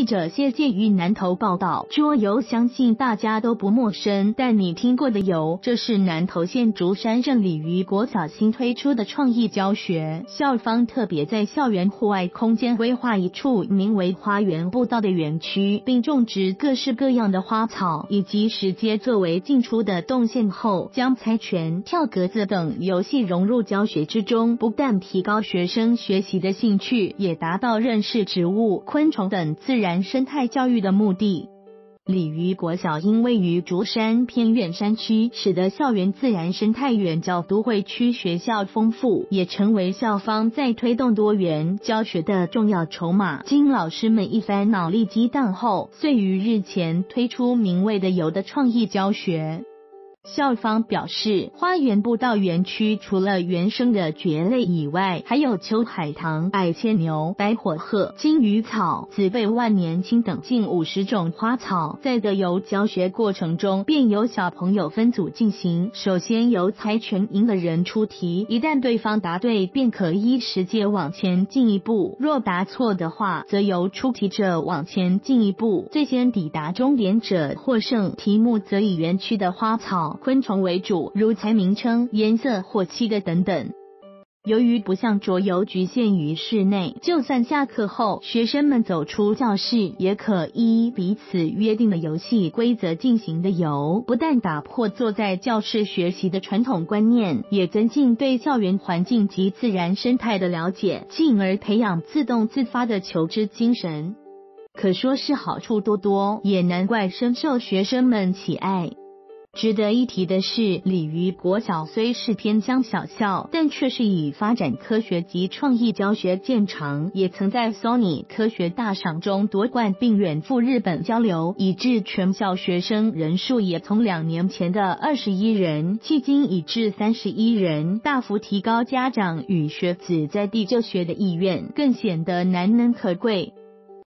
记者谢介于南投报道。桌游相信大家都不陌生，但你听过的有？这是南投县竹山镇鲤鱼国小新推出的创意教学，校方特别在校园户外空间规划一处名为花园步道的园区，并种植各式各样的花草以及石阶作为进出的动线后，将猜拳、跳格子等游戏融入教学之中，不但提高学生学习的兴趣，也达到认识植物、昆虫等自然生态教育的目的。鲤鱼国小因位于竹山偏远山区，使得校园自然生态园较都会区学校丰富，也成为校方在推动多元教学的重要筹码。经老师们一番脑力激荡后，遂于日前推出名为的游的创意教学。校方表示，花园步道园区除了原生的蕨类以外，还有秋海棠、矮牵牛、白火鹤、金鱼草、紫背万年青等近50种花草。在的游教学过程中，便由小朋友分组进行，首先由猜拳赢的人出题，一旦对方答对，便可依石阶往前进一步；若答错的话，则由出题者往前进一步，最先抵达终点者获胜。题目则以园区的花草、昆虫为主，如才名称、颜色或气的等等。由于不像桌游局限于室内，就算下课后学生们走出教室，也可依彼此约定的游戏规则进行的游，不但打破坐在教室学习的传统观念，也增进对校园环境及自然生态的了解，进而培养自动自发的求知精神。可说是好处多多，也难怪深受学生们喜爱。值得一提的是，鲤鱼国小虽是偏乡小校，但却是以发展科学及创意教学见长，也曾在 Sony 科学大赏中夺冠并远赴日本交流，以致全校学生人数也从2年前的21人，迄今已至31人，大幅提高家长与学子在地就学的意愿，更显得难能可贵。